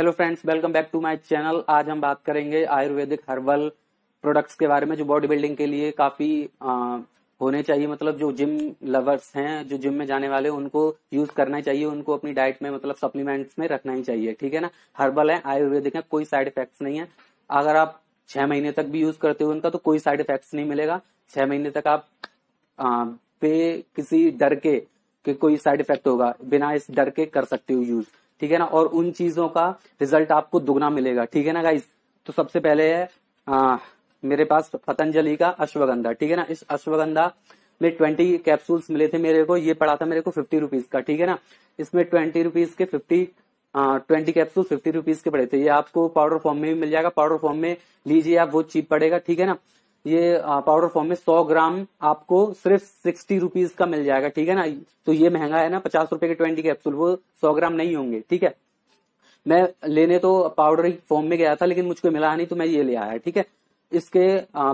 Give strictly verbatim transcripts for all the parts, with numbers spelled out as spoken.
Hello friends, welcome back to my channel. आज हम बात करेंगे आयुर्वेदिक हर्बल प्रोडक्ट्स के बारे में जो बॉडी बिल्डिंग के लिए काफी आ, होने चाहिए। मतलब जो जिम लवर्स हैं, जो जिम में जाने वाले, उनको यूज करना चाहिए, उनको अपनी डाइट में मतलब सप्लीमेंट्स में रखना ही चाहिए। ठीक है ना, हर्बल है, आयुर्वेदिक है, कोई साइड इफेक्ट्स नहीं है। अगर आप छह महीने तक भी यूज करते हो उनका तो कोई साइड इफेक्ट्स नहीं मिलेगा। छह महीने तक आप आ, पे किसी डर के कि कोई साइड इफेक्ट होगा, बिना इस डर के कर सकते हो यूज। ठीक है ना, और उन चीजों का रिजल्ट आपको दुगना मिलेगा। ठीक है ना गाइस, तो सबसे पहले है आ, मेरे पास पतंजलि का अश्वगंधा। ठीक है ना, इस अश्वगंधा में ट्वेंटी कैप्सूल्स मिले थे मेरे को। ये पड़ा था मेरे को फिफ्टी रुपीज का। ठीक है ना, इसमें ट्वेंटी रुपीज के fifty twenty capsule fifty rupees के पड़े थे। ये आपको पाउडर फॉर्म में भी मिल जाएगा, पाउडर फॉर्म में लीजिए आप, वो चीप पड़ेगा। ठीक है ना, ये पाउडर फॉर्म में सौ ग्राम आपको सिर्फ सिक्सटी रुपीज का मिल जाएगा। ठीक है ना, तो ये महंगा है ना, पचास रुपए के ट्वेंटी कैप्सूल, वो सौ ग्राम नहीं होंगे। ठीक है, मैं लेने तो पाउडर फॉर्म में गया था लेकिन मुझको मिला नहीं, तो मैं ये ले आया। ठीक है, इसके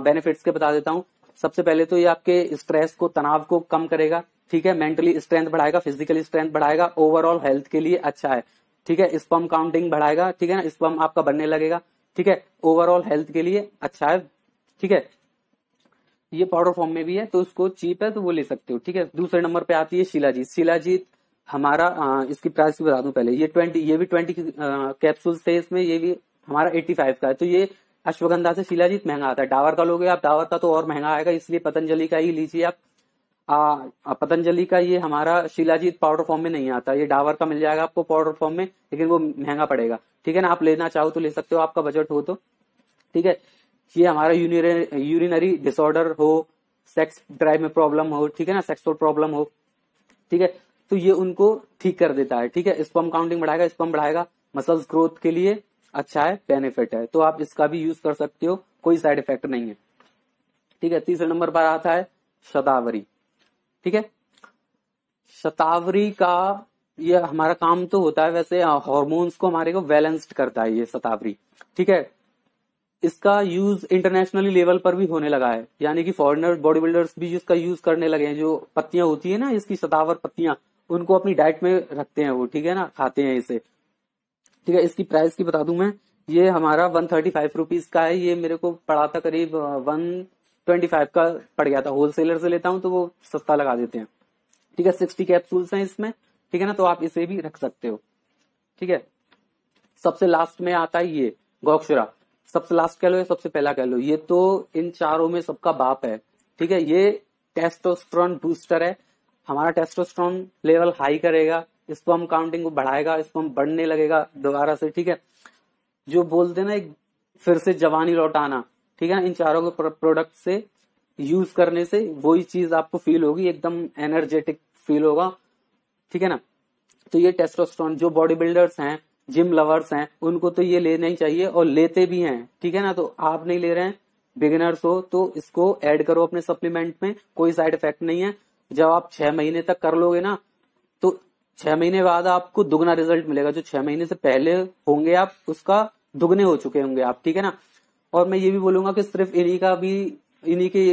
बेनिफिट्स के बता देता हूँ। सबसे पहले तो ये आपके स्ट्रेस को, तनाव को कम करेगा। ठीक है, मेंटली स्ट्रेंथ बढ़ाएगा, फिजिकली स्ट्रेंथ बढ़ाएगा, ओवरऑल हेल्थ के लिए अच्छा है। ठीक है, स्पर्म काउंटिंग बढ़ाएगा। ठीक है ना, स्पर्म आपका बनने लगेगा। ठीक है, ओवरऑल हेल्थ के लिए अच्छा है। ठीक है, ये पाउडर फॉर्म में भी है तो उसको चीप है तो वो ले सकते हो। ठीक है, दूसरे नंबर पे आती है शिलाजीत। शिलाजीत हमारा आ, इसकी प्राइस बता दूं पहले। ये ट्वेंटी ये भी ट्वेंटी कैप्सूल थे इसमें, ये भी हमारा एट्टी फाइव का है। तो ये अश्वगंधा से शिलाजीत महंगा आता है। डावर का लोगे आप, डावर का तो और महंगा आएगा, इसलिए पतंजलि का ही लीजिए आप। आ, पतंजलि का ये हमारा शिलाजीत पाउडर फॉर्म में नहीं आता, ये डावर का मिल जाएगा आपको पाउडर फॉर्म में, लेकिन वो महंगा पड़ेगा। ठीक है ना, आप लेना चाहो तो ले सकते हो, आपका बजट हो तो। ठीक है, ये हमारा यूरिनरी डिसऑर्डर हो, सेक्स ड्राइव में प्रॉब्लम हो, ठीक है ना, सेक्सुअल प्रॉब्लम हो, ठीक है, तो ये उनको ठीक कर देता है। ठीक है, स्पर्म काउंटिंग बढ़ाएगा, स्पर्म बढ़ाएगा, मसल्स ग्रोथ के लिए अच्छा है, बेनिफिट है, तो आप इसका भी यूज कर सकते हो, कोई साइड इफेक्ट नहीं है। ठीक है, तीसरे नंबर पर आता है शतावरी। ठीक है, शतावरी का ये हमारा काम तो होता है वैसे हॉर्मोन्स को हमारे को बैलेंस्ड करता है ये शतावरी। ठीक है, इसका यूज इंटरनेशनली लेवल पर भी होने लगा है, यानी कि फॉरेनर बॉडी बिल्डर्स भी इसका यूज करने लगे हैं। जो पत्तियां होती है ना इसकी, शतावर पत्तियां, उनको अपनी डाइट में रखते हैं वो। ठीक है ना, खाते हैं इसे। ठीक है, इसकी प्राइस की बता दूं मैं, ये हमारा वन थर्टी फाइव रुपीज का है। ये मेरे को पड़ा था करीब वन ट्वेंटी फाइव का पड़ गया था, होलसेलर से लेता हूं तो वो सस्ता लगा देते हैं। ठीक है, सिक्सटी कैप्सूल्स हैं इसमें। ठीक है ना, तो आप इसे भी रख सकते हो। ठीक है, सबसे लास्ट में आता है ये गोक्षुरा। सबसे लास्ट कह लो या सबसे पहला कह लो, ये तो इन चारों में सबका बाप है। ठीक है, ये टेस्टोस्टेरोन बूस्टर है, हमारा टेस्टोस्टेरोन लेवल हाई करेगा, स्पर्म काउंटिंग को बढ़ाएगा, स्पर्म बढ़ने लगेगा दोबारा से। ठीक है, जो बोलते ना एक फिर से जवानी लौटाना, ठीक है ना, इन चारों के प्रोडक्ट से यूज करने से वही चीज आपको फील होगी, एकदम एनर्जेटिक फील होगा। ठीक है ना, तो ये टेस्टोस्टेरोन जो बॉडी बिल्डर्स हैं, जिम लवर्स हैं, उनको तो ये लेना ही चाहिए और लेते भी हैं। ठीक है ना, तो आप नहीं ले रहे हैं, बिगिनर्स हो तो इसको ऐड करो अपने सप्लीमेंट में, कोई साइड इफेक्ट नहीं है। जब आप छह महीने तक कर लोगे ना, तो छह महीने बाद आपको दुगना रिजल्ट मिलेगा। जो छह महीने से पहले होंगे आप, उसका दुगने हो चुके होंगे आप। ठीक है ना, और मैं ये भी बोलूंगा कि सिर्फ इन्हीं का भी इन्हीं के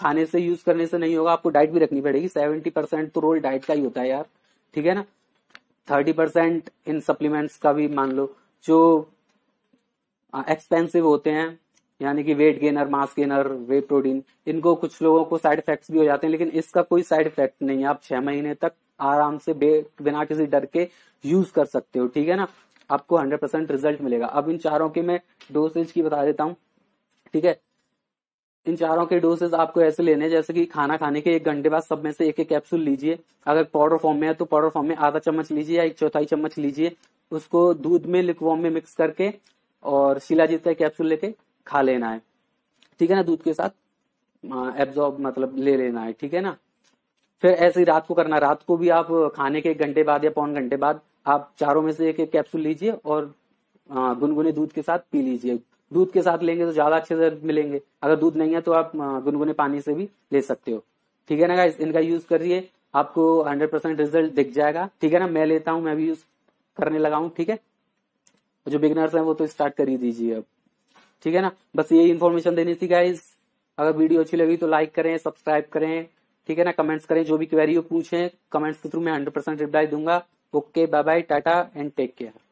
खाने से, यूज करने से नहीं होगा, आपको डाइट भी रखनी पड़ेगी। सेवेंटी परसेंट तो रोल डाइट का ही होता है यार। ठीक है ना, थर्टी परसेंट इन सप्लीमेंट्स का भी मान लो, जो एक्सपेंसिव होते हैं, यानी कि weight gainer, mass gainer, whey protein, इनको कुछ लोगों को साइड इफेक्ट्स भी हो जाते हैं, लेकिन इसका कोई साइड इफेक्ट नहीं है। आप छह महीने तक आराम से बिना किसी डर के यूज कर सकते हो। ठीक है ना, आपको हंड्रेड परसेंट रिजल्ट मिलेगा। अब इन चारों के मैं डोसेज की बता देता हूँ। ठीक है, इन चारों के डोसेज आपको ऐसे लेने हैं जैसे कि खाना खाने के एक घंटे बाद सब में से एक एक कैप्सूल लीजिए। अगर पाउडर फॉर्म में है तो पाउडर फॉर्म में आधा चम्मच लीजिए या एक चौथाई चम्मच लीजिए, उसको दूध में लिक्विड में मिक्स करके और शिलाजीत का कैप्सूल लेके खा लेना है। ठीक है ना, दूध के साथ एब्जॉर्ब मतलब ले लेना है। ठीक है ना, फिर ऐसे ही रात को करना। रात को भी आप खाने के एक घंटे बाद या पौन घंटे बाद आप चारों में से एक एक कैप्सूल लीजिए और गुनगुने दूध के साथ पी लीजिए। दूध के साथ लेंगे तो ज्यादा अच्छे से मिलेंगे, अगर दूध नहीं है तो आप गुनगुने पानी से भी ले सकते हो। ठीक है ना गाइस, इनका यूज करिए, आपको हंड्रेड परसेंट रिजल्ट दिख जाएगा। ठीक है ना, मैं लेता हूं, मैं भी यूज करने लगा हूं। ठीक है, जो बिगिनर्स हैं वो तो स्टार्ट कर ही दीजिए अब। ठीक है ना, बस यही इन्फॉर्मेशन देनी थी गाइज। अगर वीडियो अच्छी लगी तो लाइक करें, सब्सक्राइब करें। ठीक है ना, कमेंट्स करें, जो भी क्वेरी हो पूछें, कमेंट्स के थ्रू मैं हंड्रेड परसेंट रिप्लाई दूंगा। Okay, bye bye, tata and take care.